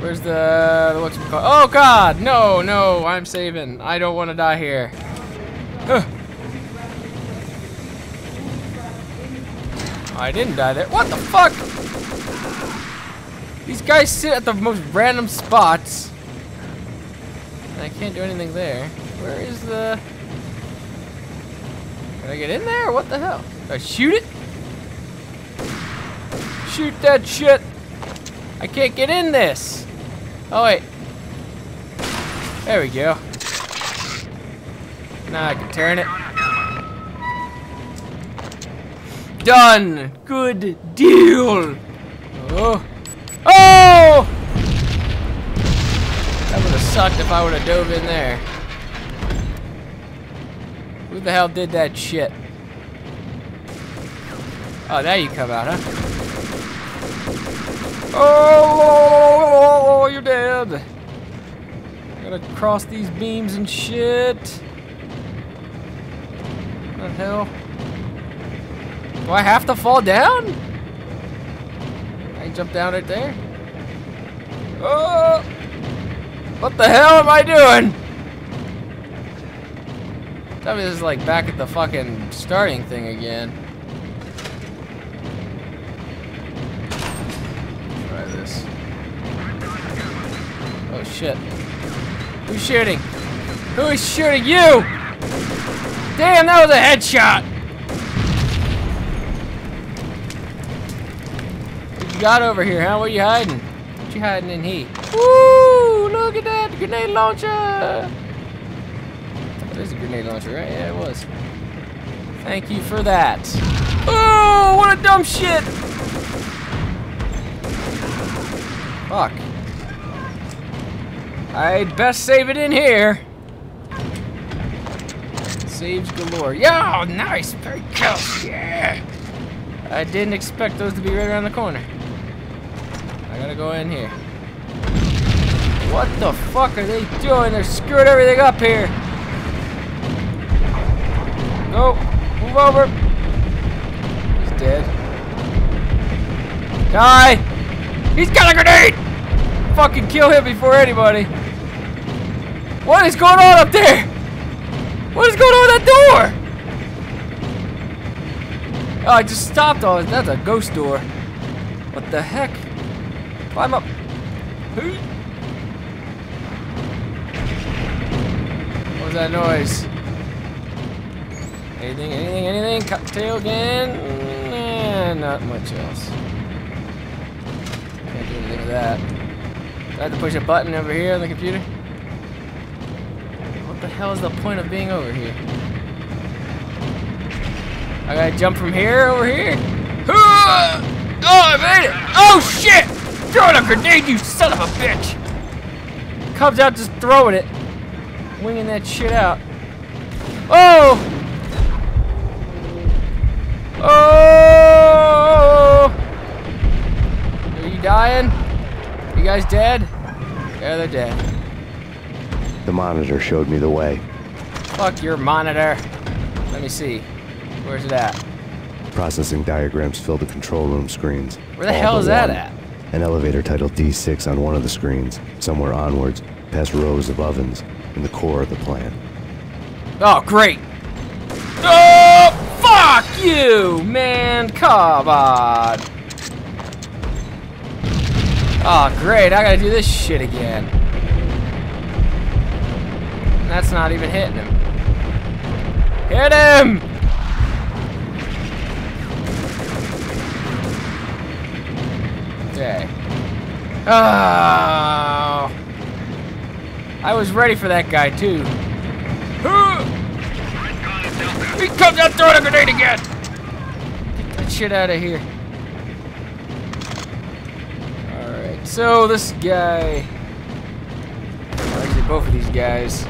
Where's the oh God! No, no! I'm saving. I don't want to die here. I didn't die there. What the fuck? These guys sit at the most random spots. And I can't do anything there. Where is the... Can I get in there? What the hell? Do I shoot it? Shoot that shit! I can't get in this! Oh wait. There we go. Now I can turn it. Done! Good deal! Oh! Oh! That would have sucked if I would have dove in there. Who the hell did that shit? Oh, now you come out, huh? Oh, you're dead. Gotta cross these beams and shit. What the hell? Do I have to fall down? I can jump down right there. Oh! What the hell am I doing? Tell me this is like back at the fucking starting thing again. Oh shit. Who's shooting? Who is shooting you? Damn, that was a headshot! What you got over here, huh? What are you hiding? What you hiding in heat? Woo! Look at that! Grenade launcher! That is a grenade launcher, right? Yeah, it was. Thank you for that. Oh, what a dumb shit! Fuck. I'd best save it in here. Saves galore. Yo, nice, very close. Yeah. I didn't expect those to be right around the corner. I gotta go in here. What the fuck are they doing? They're screwing everything up here. Go, move over. He's dead. Die. He's got a grenade. Fucking kill him before anybody. What is going on up there? What is going on at that door? Oh, I just stopped all that's a ghost door. What the heck? Climb up. What was that noise? Anything, anything, anything? Cocktail again? Nah, not much else. Can't do anything with that. I had to push a button over here on the computer. What the hell is the point of being over here? I gotta jump from here over here. Oh, I made it! Oh shit! Throwing a grenade, you son of a bitch! Comes out just throwing it, winging that shit out. Oh! Oh! Are you dying? You guys dead? Yeah, they're dead. The monitor showed me the way. Fuck your monitor. Let me see. Where's it at? Processing diagrams fill the control room screens. Where the hell is that at? An elevator titled D6 on one of the screens, somewhere onwards, past rows of ovens, in the core of the plant. Oh, great! Oh, fuck you, man! Come on! Oh great, I gotta do this shit again. That's not even hitting him. Hit him! Okay. Oh, I was ready for that guy too. He comes out throwing a grenade again! Get that shit out of here. So this guy, well, actually both of these guys.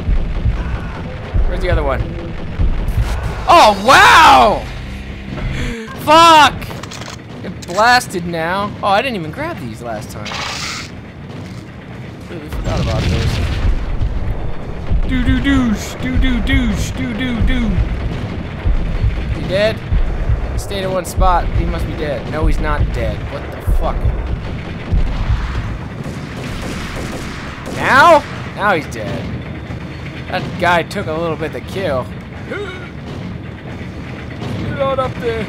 Where's the other one? Oh wow! Fuck! It blasted now. Oh, I didn't even grab these last time. Completely forgot about those. Do do do. He dead? He stayed in one spot. He must be dead. No, he's not dead. What the fuck? Now? Now he's dead. That guy took a little bit to kill. Get on up there.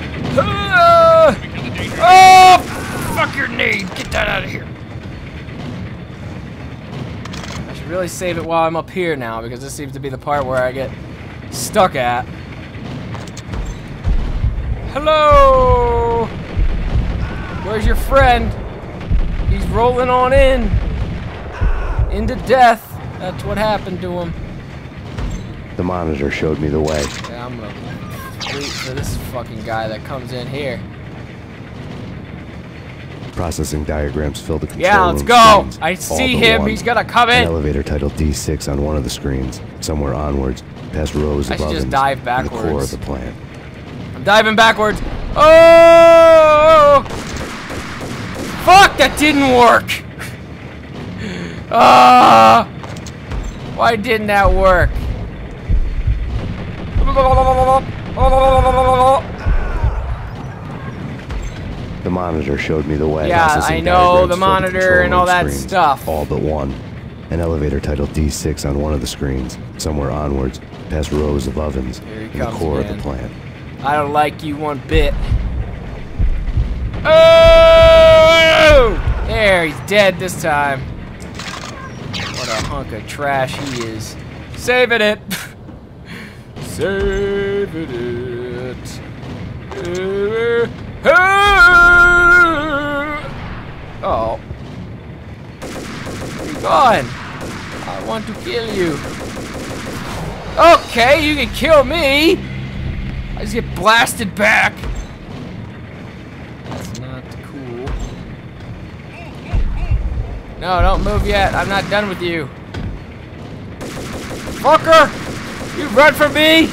Oh! Fuck your name. Get that out of here. I should really save it while I'm up here now, because this seems to be the part where I get stuck at. Hello! Where's your friend? He's rolling on in. Into death. That's what happened to him. The monitor showed me the way. Yeah, I'm gonna wait for this fucking guy that comes in here. Processing diagrams filled the control room. Yeah, let's go! I see him. He's gonna come in. An elevator titled D6 on one of the screens. Somewhere onwards, past rows above him. I should just dive backwards. In the core of the plant. Diving backwards. Oh! Fuck, that didn't work. Why didn't that work? The monitor showed me the way. Yeah, I know, the monitor and all that stuff. All but one. An elevator titled D6 on one of the screens. Somewhere onwards, past rows of ovens in the core of the plant. I don't like you one bit. Oh! There, he's dead this time. What a hunk of trash he is. Saving it. Saving it. Oh. Where are you going? I want to kill you. Okay, you can kill me. I just get blasted back! That's not cool. No, don't move yet. I'm not done with you. Fucker! You run from me!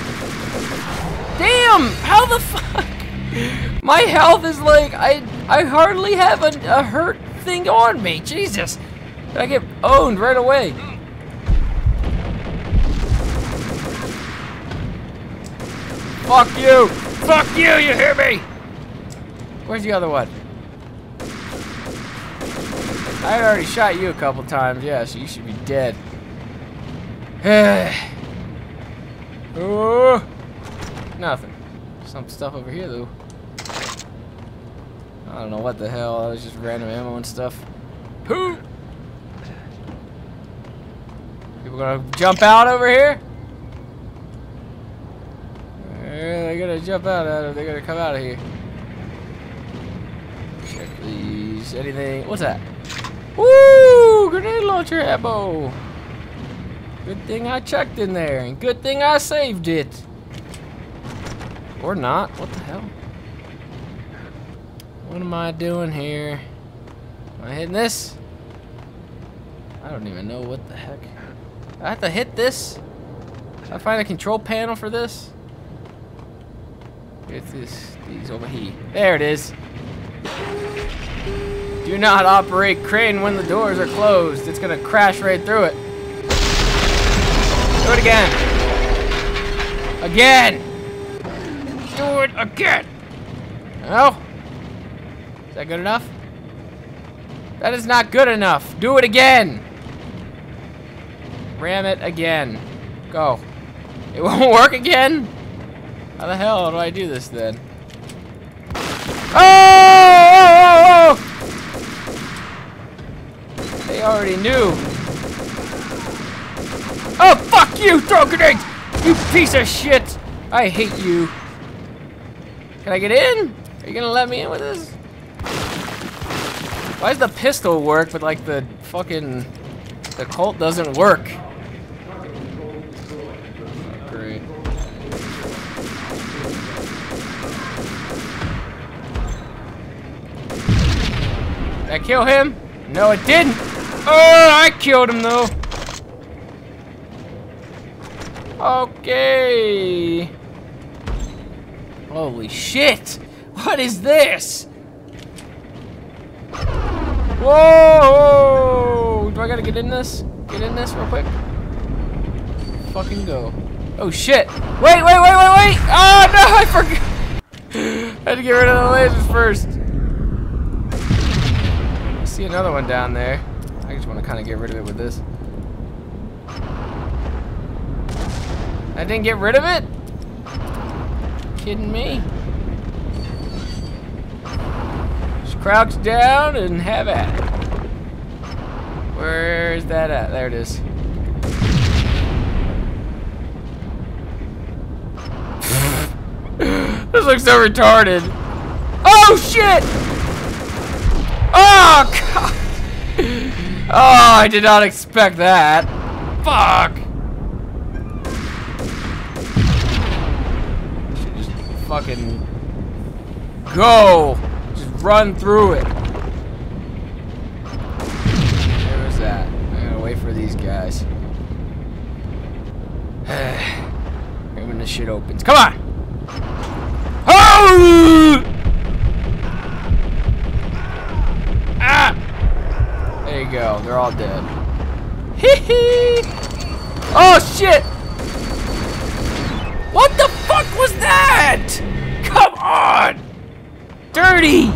Damn! How the fuck? My health is like... I hardly have a hurt thing on me. Jesus! I get owned right away. Fuck you! Fuck you, you hear me? Where's the other one? I already shot you a couple times, yeah, so you should be dead. Oh, nothing. Some stuff over here, though. I don't know what the hell, that was just random ammo and stuff. Who? People gonna jump out over here? They're gonna jump out of they're gonna come out of here. Check these. Anything? What's that? Woo! Grenade launcher ammo! Good thing I checked in there, and good thing I saved it. Or not. What the hell? What am I doing here? Am I hitting this? I don't even know what the heck. I have to hit this? Did I find a control panel for this? It's these over here. There it is. Do not operate crane when the doors are closed. It's gonna crash right through it. Do it again. Again. Do it again. Oh. Is that good enough? That is not good enough. Do it again. Ram it again. Go. It won't work again? How the hell do I do this then? Oh! They already knew. Oh, fuck you! Throw grenades! You piece of shit! I hate you. Can I get in? Are you gonna let me in with this? Why does the pistol work, but like the fucking... the Colt doesn't work? Did I kill him? No, it didn't. Oh, I killed him though. Okay. Holy shit! What is this? Whoa! Do I gotta get in this? Get in this real quick. Fucking go. Oh shit! Wait, wait, wait, wait, wait! Oh no, I forgot. I had to get rid of the lasers first. See another one down there. I just want to kind of get rid of it with this. I didn't get rid of it? Kidding me? Just crouch down and have at it. Where's that at? There it is. This looks so retarded. Oh shit! Oh god! Oh, I did not expect that. Fuck! Should just fucking go. Just run through it. Where was that? I gotta wait for these guys. Right when this shit opens. Come on! Ah! There you go. They're all dead. Hee-hee! Oh shit! What the fuck was that? Come on! Dirty!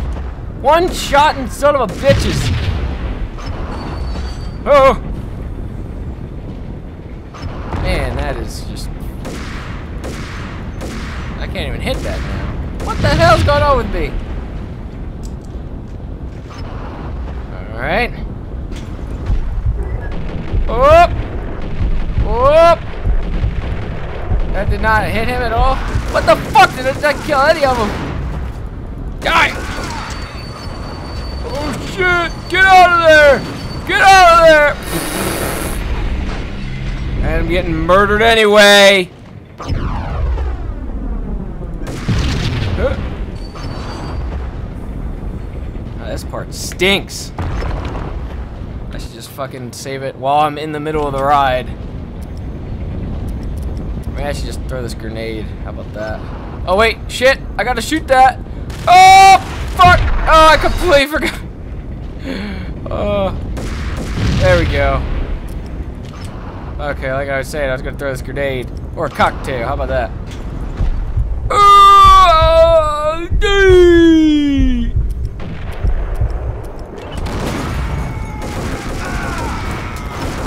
One shot and son of a bitches. Oh! Man, that is just... I can't even hit that now. What the hell's going on with me? Alright. Whoop! Whoop! That did not hit him at all. What the fuck? Did that kill any of them? Die! Oh shit! Get out of there! Get out of there! And I'm getting murdered anyway! This part stinks. I should just fucking save it while I'm in the middle of the ride. Maybe I should just throw this grenade. How about that? Oh wait, shit! I gotta shoot that! Oh fuck! Oh, I completely forgot. Oh, there we go. Okay, like I was saying, I was gonna throw this grenade or a cocktail. How about that? Oh, dude.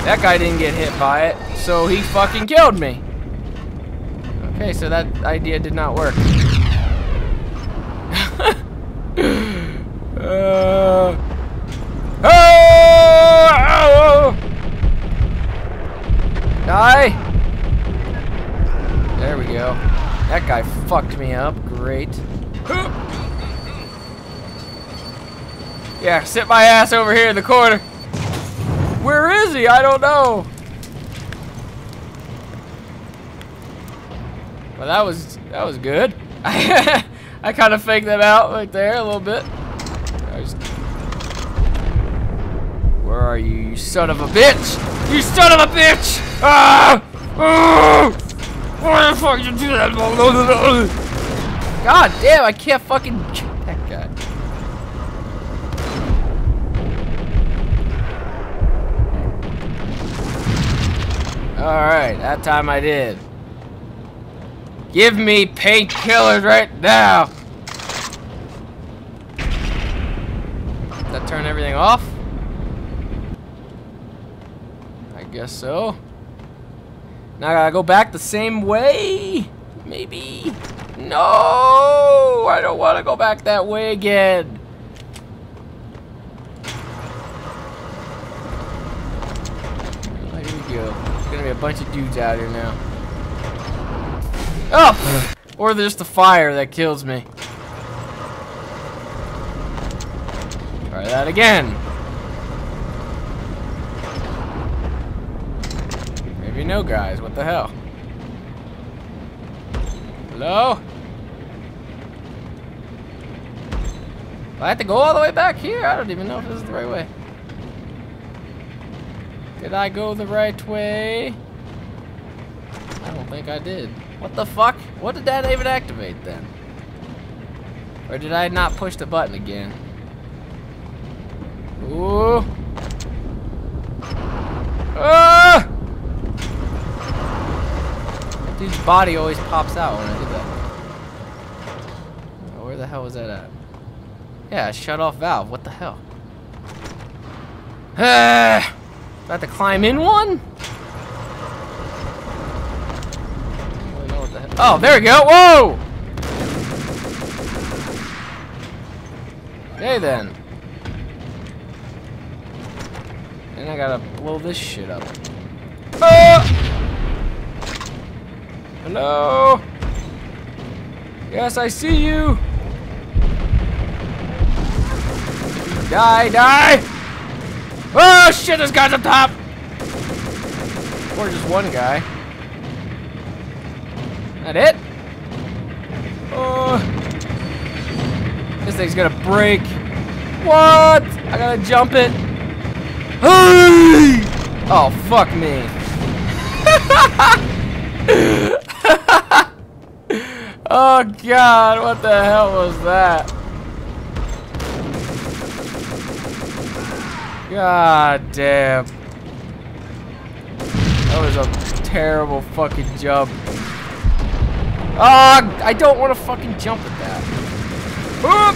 That guy didn't get hit by it, so he fucking killed me. Okay, so that idea did not work. Die! There we go. That guy fucked me up. Great. Yeah, sit my ass over here in the corner. Where is he? I don't know. Well, that was good. I kind of faked them out right there a little bit. Where are you, you son of a bitch? You son of a bitch! Ah! Oh! Why the fuck did you do that? God damn! I can't fucking that guy. Alright, that time I did. Give me painkillers right now! Did that turn everything off? I guess so. Now I gotta go back the same way? Maybe? No! I don't wanna go back that way again. Here we go. There's gonna be a bunch of dudes out here now. Oh! Or there's the fire that kills me. Try that again. Maybe no guys, what the hell? Hello? Do I have to go all the way back here? I don't even know if this is the right way. Did I go the right way? I don't think I did. What the fuck? What did that even activate then? Or did I not push the button again? Ooh! Ah! That dude's body always pops out when I do that. Oh, where the hell was that at? Yeah, shut off valve. What the hell? Ah! Do I have to climb in one? Oh, there we go. Whoa! Okay, then. Then I gotta blow this shit up. Oh! Hello? Yes, I see you! Die, die! Oh shit, this guy's up top! Or just one guy. That it? Oh. This thing's gonna break. What? I gotta jump it. Hey! Oh, fuck me. Oh, God, what the hell was that? God damn. That was a terrible fucking jump. I don't want to fucking jump at that. Oop!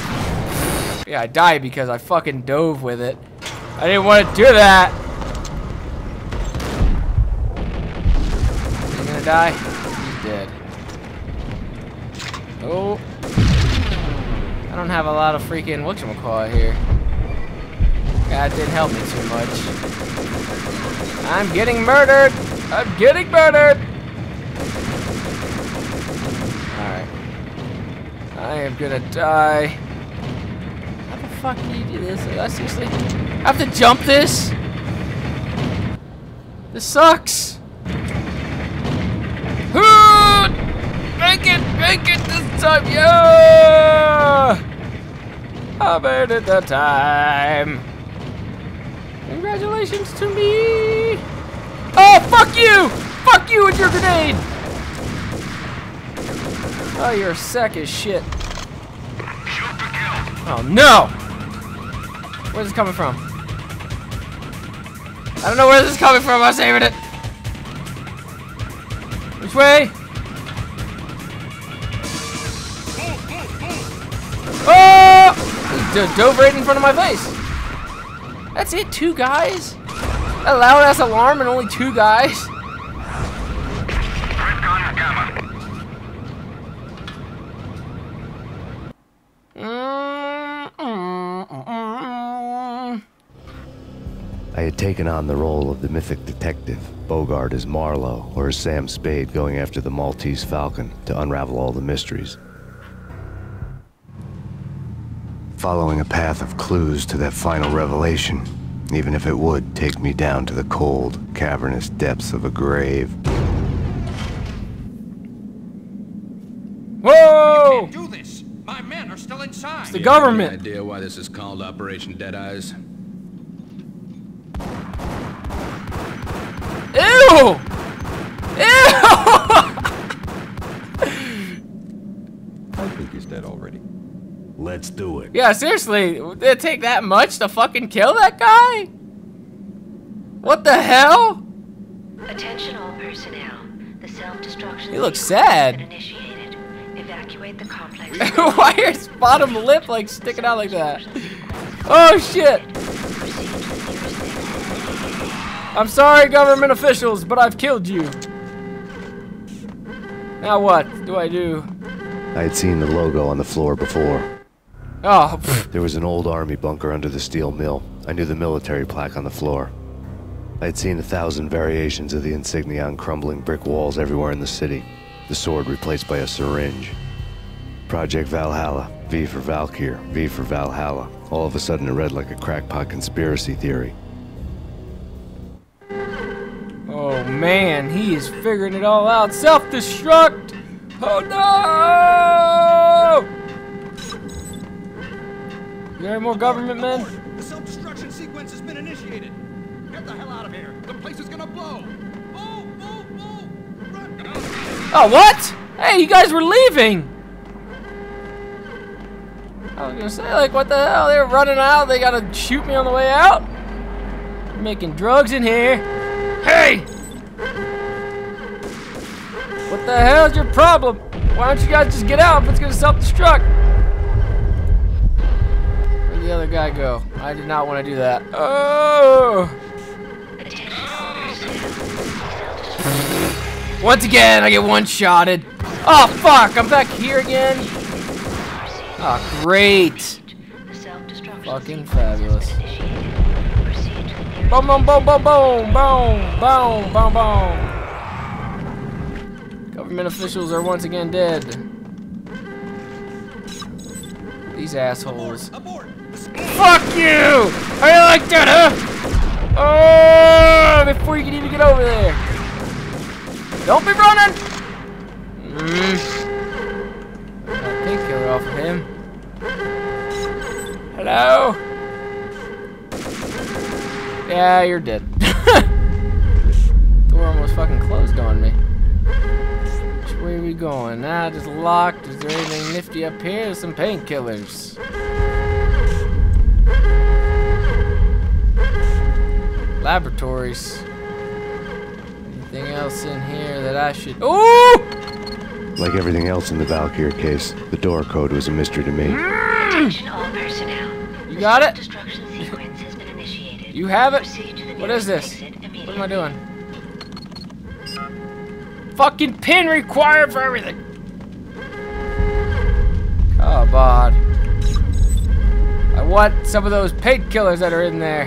Yeah, I died because I fucking dove with it. I didn't want to do that. Is he gonna die? He's dead. Oh. I don't have a lot of freaking whatchamacallit here. That didn't help me too much. I'm getting murdered! I'm getting murdered! Alright. I am gonna die. How the fuck do you do this? Seriously? I have to jump this? This sucks! Make it this time! Yeah! I made it that time! Congratulations to me! Oh, fuck you! Fuck you and your grenade! Oh, you're sick as shit. Oh, no! Where's this coming from? I don't know where this is coming from, I'm saving it! Which way? Oh! He dove right in front of my face! That's it, 2 guys? That loud ass alarm and only 2 guys? I had taken on the role of the mythic detective, Bogart as Marlowe, or as Sam Spade going after the Maltese Falcon to unravel all the mysteries. Following a path of clues to that final revelation, even if it would take me down to the cold, cavernous depths of a grave. Whoa! You can't do this! My men are still inside! It's the government! Any idea why this is called Operation Deadeyes? Ew! Ew! I think he's dead already. Let's do it. Yeah, seriously, did it take that much to fucking kill that guy? What the hell? Attention all personnel. The self-destruction. He looks sad. Initiated. Evacuate the complex. Why is his bottom lip like sticking out like that? Oh shit! I'm sorry, government officials, but I've killed you. Now what do I do? I had seen the logo on the floor before. Oh, pfft. There was an old army bunker under the steel mill. I knew the military plaque on the floor. I had seen 1,000 variations of the insignia on crumbling brick walls everywhere in the city. The sword replaced by a syringe. Project Valhalla, V for Valkyr, V for Valhalla. All of a sudden it read like a crackpot conspiracy theory. Oh man, he is figuring it all out. Self-destruct! Oh no! You got any more government men? The self-destruction sequence has been initiated. Get the hell out of here. The place is gonna blow. Move, move, move. Run. Oh, what? Hey, you guys were leaving. I was gonna say, like, what the hell? They're running out. They gotta shoot me on the way out. They're making drugs in here. Hey! What the hell's your problem? Why don't you guys just get out if it's gonna self-destruct? The other guy go. I did not want to do that. Oh! Once again, I get one-shotted. Oh fuck! I'm back here again. Oh great! Fucking fabulous! Boom! Boom! Boom! Boom! Boom! Boom! Boom! Boom! Boom! Government officials are once again dead. These assholes. Abort. Fuck you! I like that, huh? Oh! Before you can even get over there. Don't be running! I think you're off of him. Hello? Yeah, you're dead. Door almost fucking closed on me. Which way are we going? Nah, just locked. Is there anything nifty up here? There's some painkillers. Laboratories. Anything else in here that I should... Ooh! Like everything else in the Valkyr case, the door code was a mystery to me. Attention all personnel. You got it? Destruction sequence has been initiated. You have it? What is this? What am I doing? Fucking pin required for everything. Oh, God. I want some of those painkillers that are in there.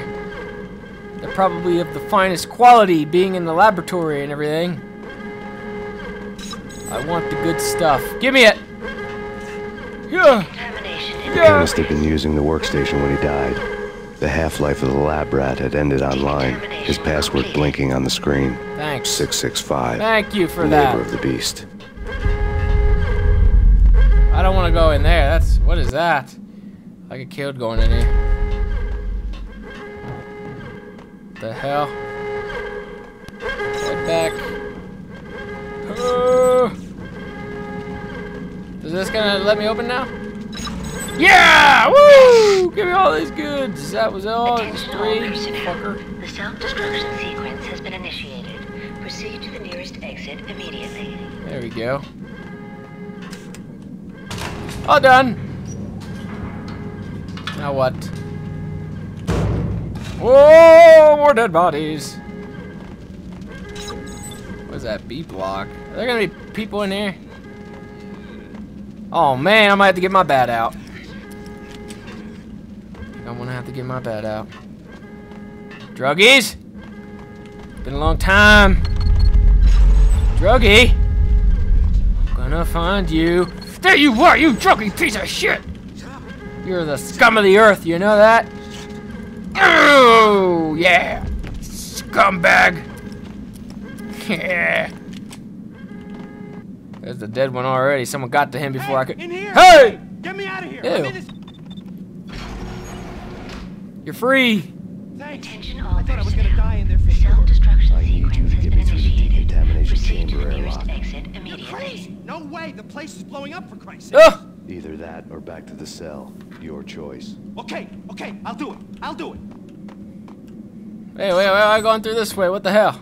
They're probably of the finest quality, being in the laboratory and everything. I want the good stuff. Give me it! Yeah. The chemist had been using the workstation when he died. The half-life of the lab rat had ended online, his password blinking on the screen. Thanks. 665. Thank you for that. Labor of the beast. I don't want to go in there. That's... what is that? I get killed going in here. The hell? Head back. Is this gonna let me open now? Yeah! Woo! Give me all these goods. That was all. Attention all personnel. The self-destruction sequence has been initiated. Proceed to the nearest exit immediately. There we go. All done. Now what? Whoa! More dead bodies. What is that? B block. Are there gonna be people in here? Oh man, I might have to get my bat out. I'm gonna have to get my bat out. Druggies. Been a long time. Druggie. I'm gonna find you. There you are, you druggy piece of shit. You're the scum of the earth. You know that? Oh, yeah! Scumbag! Yeah! There's the dead one already. Someone got to him before I could... In here. Hey! Get me out of here! I'm in this... You're free! Attention all personnel. I thought I was gonna die in there for sure. Self-destruction sequence has been initiated. Proceed to the nearest exit immediately. No way! The place is blowing up, for Christ's sake! Oh. Either that or back to the cell. Your choice. Okay, okay, I'll do it. I'll do it. Hey, wait, I'm going through this way. What the hell?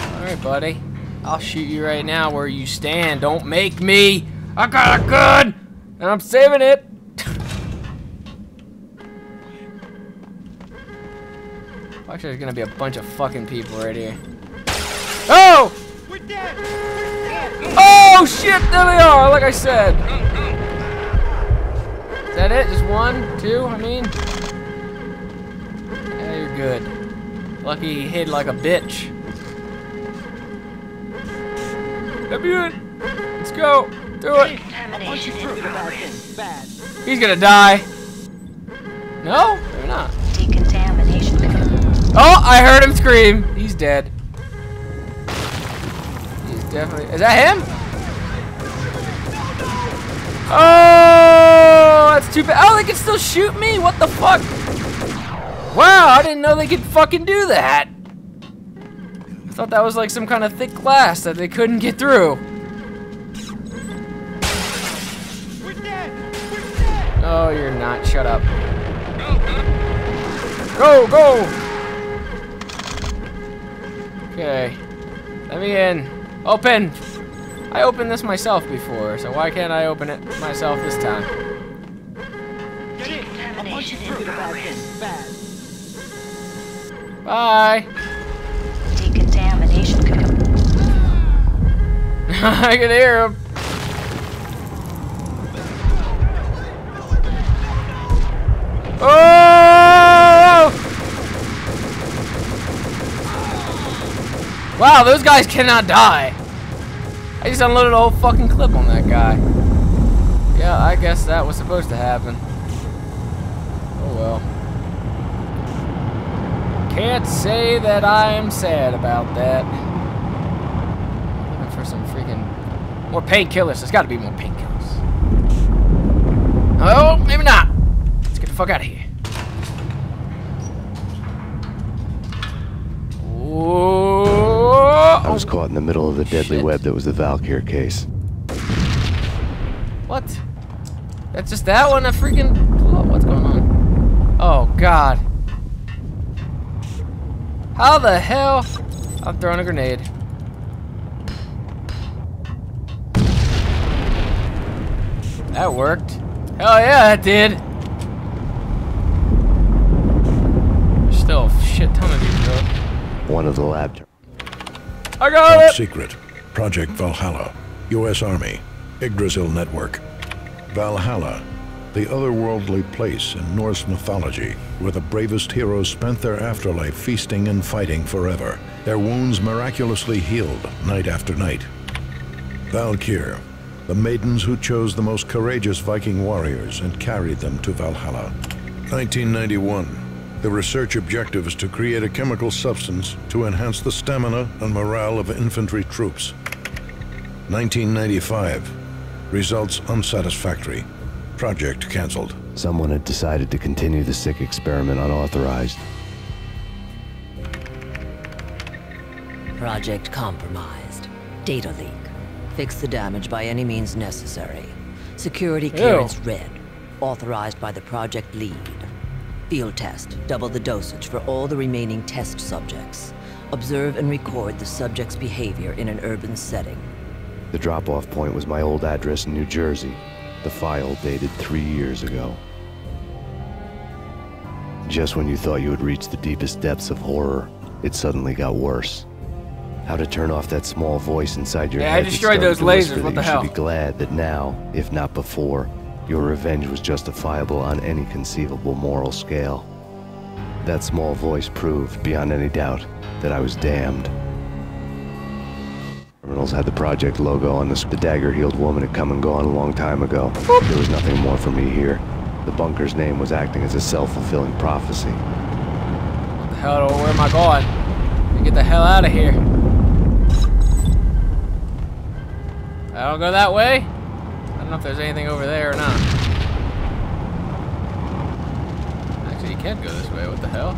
Alright, buddy. I'll shoot you right now where you stand. Don't make me. I got a gun! And I'm saving it! Actually, there's gonna be a bunch of fucking people right here. Oh! We're dead! Oh shit, there they are, like I said. Is that it? Just one? Two? I mean? Yeah, you're good. Lucky he hid like a bitch. That'd be it. Let's go. Do it. He's gonna die. No? They're not. Oh, I heard him scream. He's dead. Definitely. Is that him? Oh, that's too bad. Oh, they can still shoot me? What the fuck? Wow, I didn't know they could fucking do that. I thought that was like some kind of thick glass that they couldn't get through. We're dead. We're dead. Oh, you're not. Shut up. Go, go. Okay. Let me in. Open! I opened this myself before, so why can't I open it myself this time? Get in. Bye! Decontamination. I can hear him. Oh! Wow, those guys cannot die. I just unloaded a whole fucking clip on that guy. Yeah, I guess that was supposed to happen. Oh well. Can't say that I'm sad about that. Looking for some freaking more painkillers. There's got to be more painkillers. Oh, maybe not. Let's get the fuck out of here. Whoa. I was caught in the middle of the deadly web that was the Valkyr case. What? That's just that one? I freaking... Oh, what's going on? Oh, God. How the hell? I'm throwing a grenade. That worked. Hell yeah, it did. There's still a shit ton of these, bro. One of the lab... I got it! Secret. Project Valhalla. U.S. Army. Yggdrasil Network. Valhalla, the otherworldly place in Norse mythology where the bravest heroes spent their afterlife feasting and fighting forever, their wounds miraculously healed night after night. Valkyr, the maidens who chose the most courageous Viking warriors and carried them to Valhalla. 1991. The research objective is to create a chemical substance to enhance the stamina and morale of infantry troops. 1995. Results unsatisfactory. Project cancelled. Someone had decided to continue the sick experiment unauthorized. Project compromised. Data leak. Fix the damage by any means necessary. Security clearance red. Authorized by the project lead. Field test. Double the dosage for all the remaining test subjects. Observe and record the subject's behavior in an urban setting. The drop-off point was my old address in New Jersey. The file dated 3 years ago. Just when you thought you had reached the deepest depths of horror, it suddenly got worse. How to turn off that small voice inside your head. Yeah, I destroyed those lasers, what the hell? You should be glad that now, if not before, your revenge was justifiable on any conceivable moral scale. That small voice proved, beyond any doubt, that I was damned. Reynolds had the project logo on this. The dagger-heeled woman had come and gone a long time ago. There was nothing more for me here. The bunker's name was acting as a self-fulfilling prophecy. What the hell? Where am I going? Get the hell out of here. I don't go that way. I don't know if there's anything over there or not. Actually, you can't go this way. What the hell?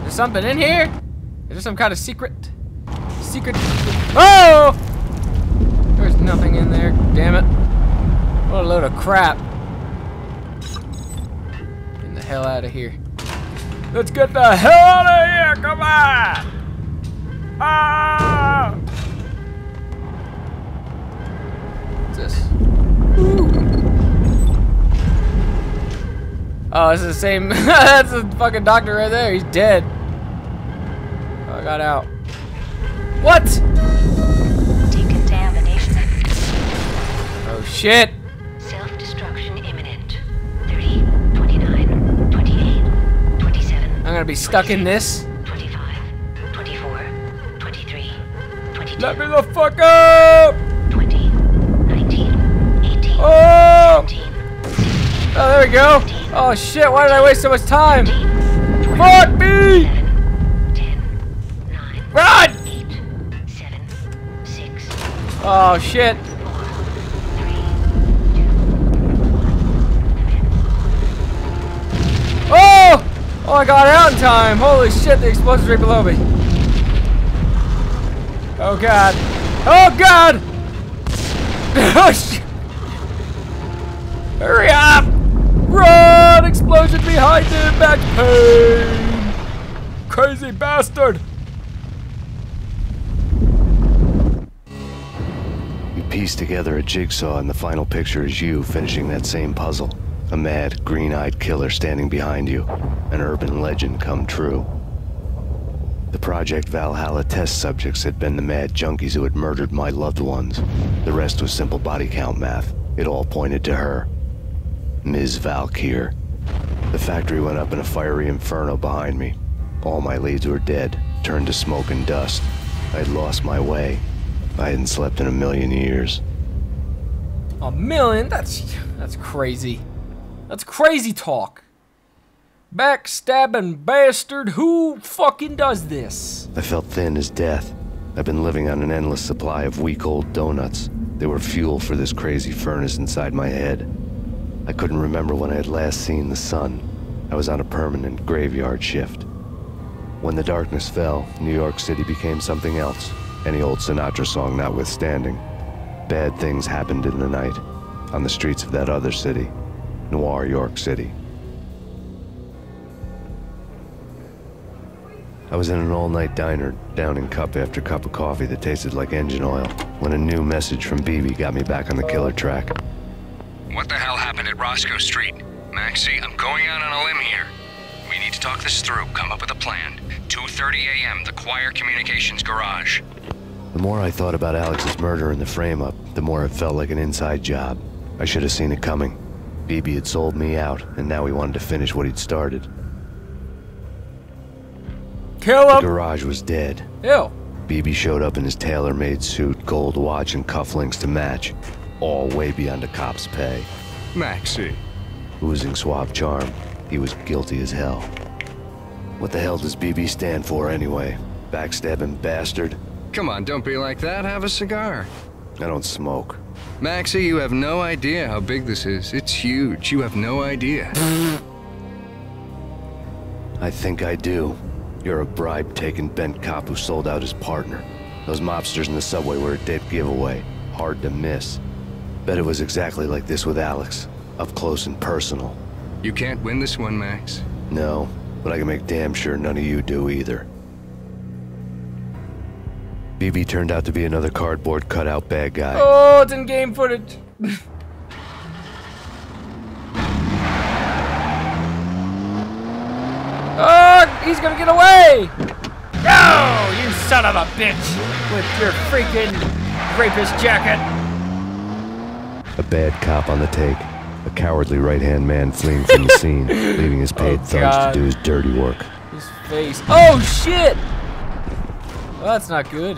Is there something in here? Is there some kind of secret? Secret. Oh! There's nothing in there. Damn it. What a load of crap. Getting the hell out of here. Let's get the hell out of here! Come on! Ah! What's this? Ooh. Oh, this is the same. That's the fucking doctor right there. He's dead. Oh, I got out. What? Decontamination. Oh shit. Self-destruction imminent. 30, 29, 28, 27. I'm gonna be stuck in this. 25, 24, 23, 22. Let me the fuck up! 20, 19, 18, oh! 17, 16, oh, there we go. 18, oh shit, why did I waste so much time? 15, 20, fuck me! 7, 10, 9, run! Oh shit. Oh! Oh, I got out in time. Holy shit, the explosion's right below me. Oh god. Oh god! Oh shit! Hurry up! Run! Explosion behind the back pain! Crazy bastard! Piece together a jigsaw and the final picture is you finishing that same puzzle. A mad, green-eyed killer standing behind you. An urban legend come true. The Project Valhalla test subjects had been the mad junkies who had murdered my loved ones. The rest was simple body count math. It all pointed to her. Ms. Valkyr. The factory went up in a fiery inferno behind me. All my leads were dead, turned to smoke and dust. I'd lost my way. I hadn't slept in a million years. A million? That's crazy. That's crazy talk. Backstabbing bastard, who fucking does this? I felt thin as death. I've been living on an endless supply of weak old donuts. They were fuel for this crazy furnace inside my head. I couldn't remember when I had last seen the sun. I was on a permanent graveyard shift. When the darkness fell, New York City became something else, any old Sinatra song notwithstanding. Bad things happened in the night, on the streets of that other city, Noir York City. I was in an all-night diner, downing cup after cup of coffee that tasted like engine oil, when a new message from BB got me back on the killer track. What the hell happened at Roscoe Street? Maxie, I'm going out on a limb here. We need to talk this through, come up with a plan. 2:30 a.m., the Choir Communications Garage. The more I thought about Alex's murder and the frame-up, the more it felt like an inside job. I should have seen it coming. BB had sold me out, and now he wanted to finish what he'd started. Kill him. The garage was dead. Ew. BB showed up in his tailor-made suit, gold watch, and cufflinks to match. All way beyond a cop's pay. Maxie. Oozing suave charm, he was guilty as hell. What the hell does BB stand for anyway? Backstabbing bastard? Come on, don't be like that. Have a cigar. I don't smoke. Maxie, you have no idea how big this is. It's huge. You have no idea. I think I do. You're a bribe-taking bent cop who sold out his partner. Those mobsters in the subway were a dead giveaway. Hard to miss. Bet it was exactly like this with Alex. Up close and personal. You can't win this one, Max. No, but I can make damn sure none of you do either. BB turned out to be another cardboard cutout bad guy. Oh, it's in game footage. Oh, he's gonna get away! Oh, you son of a bitch! With your freaking rapist jacket! A bad cop on the take. A cowardly right-hand man fleeing from the scene, leaving his paid thumbs to do his dirty work. His face. Oh, shit! Well, that's not good.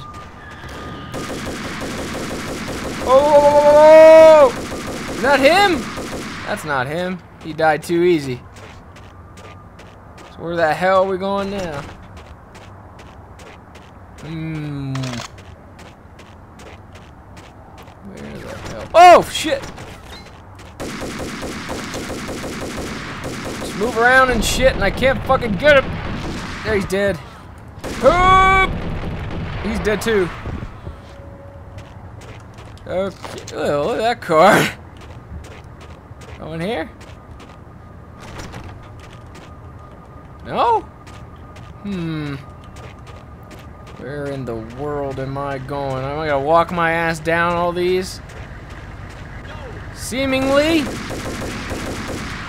Oh! Not him! That's not him. He died too easy. Where the hell are we going now? Where the hell? Oh, shit! Just move around and shit, and I can't fucking get him! There, he's dead. Hoop! He's dead too. Okay, oh, look at that car. Go in here? No? Where in the world am I going? Am I gonna walk my ass down all these? Seemingly?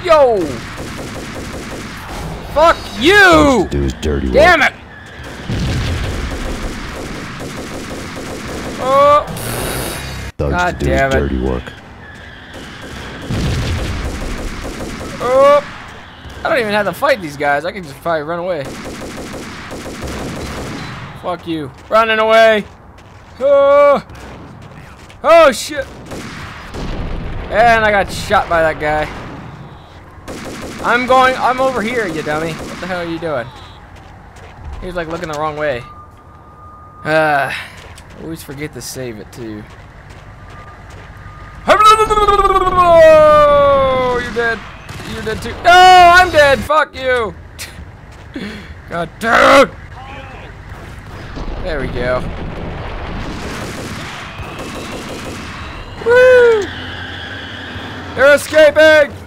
Yo! Fuck you! Damn it! Oh! God damn it. Dirty work. Oh! I don't even have to fight these guys. I can just probably run away. Fuck you. Running away. Oh, oh shit. And I got shot by that guy. I'm over here, you dummy. What the hell are you doing? He was like looking the wrong way. Always forget to save it too. Oh, you're dead. You're dead too. No, I'm dead. Fuck you. God, dude. There we go. Woo! They're escaping.